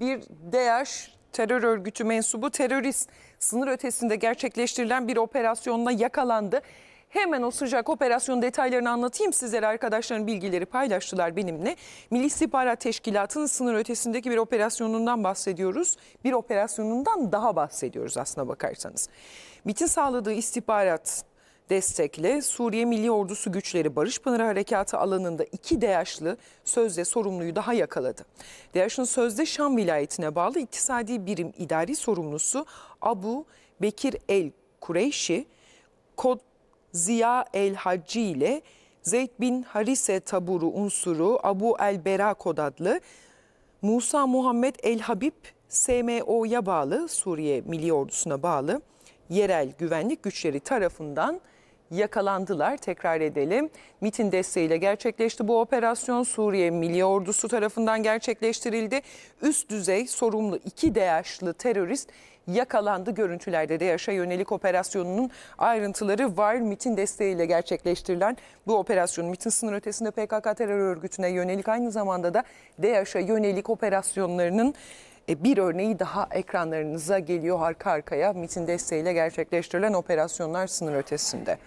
bir DEAŞ terör örgütü mensubu terörist sınır ötesinde gerçekleştirilen bir operasyonla yakalandı. Hemen o sıcak operasyon detaylarını anlatayım sizlere. Arkadaşların bilgileri paylaştılar benimle. Milli İstihbarat Teşkilatı'nın sınır ötesindeki bir operasyonundan bahsediyoruz. Bir operasyonundan daha bahsediyoruz aslına bakarsanız. MİT'in sağladığı istihbarat destekle Suriye Milli Ordusu güçleri Barış Pınarı Harekatı alanında 2 DEAŞ'lı sözde sorumluyu daha yakaladı. DEAŞ'ın sözde Şam vilayetine bağlı iktisadi birim idari sorumlusu Abu Bekir el-Kureyşi, kod Ziya el-Haccı ile Zeyd bin Harise Taburu unsuru Abu el-Berakod adlı Musa Muhammed el-Habib SMO'ya bağlı, Suriye Milli Ordusu'na bağlı yerel güvenlik güçleri tarafından yakalandılar. Tekrar edelim. MİT'in desteğiyle gerçekleşti bu operasyon. Suriye Milli Ordusu tarafından gerçekleştirildi. Üst düzey sorumlu 2 DEAŞ'lı terörist yakalandı. Görüntülerde DEAŞ'a yönelik operasyonunun ayrıntıları var. MİT'in desteğiyle gerçekleştirilen bu operasyon, MİT'in sınır ötesinde PKK terör örgütüne yönelik, aynı zamanda da DEAŞ'a yönelik operasyonlarının bir örneği daha ekranlarınıza geliyor arka arkaya. MİT'in desteğiyle gerçekleştirilen operasyonlar sınır ötesinde.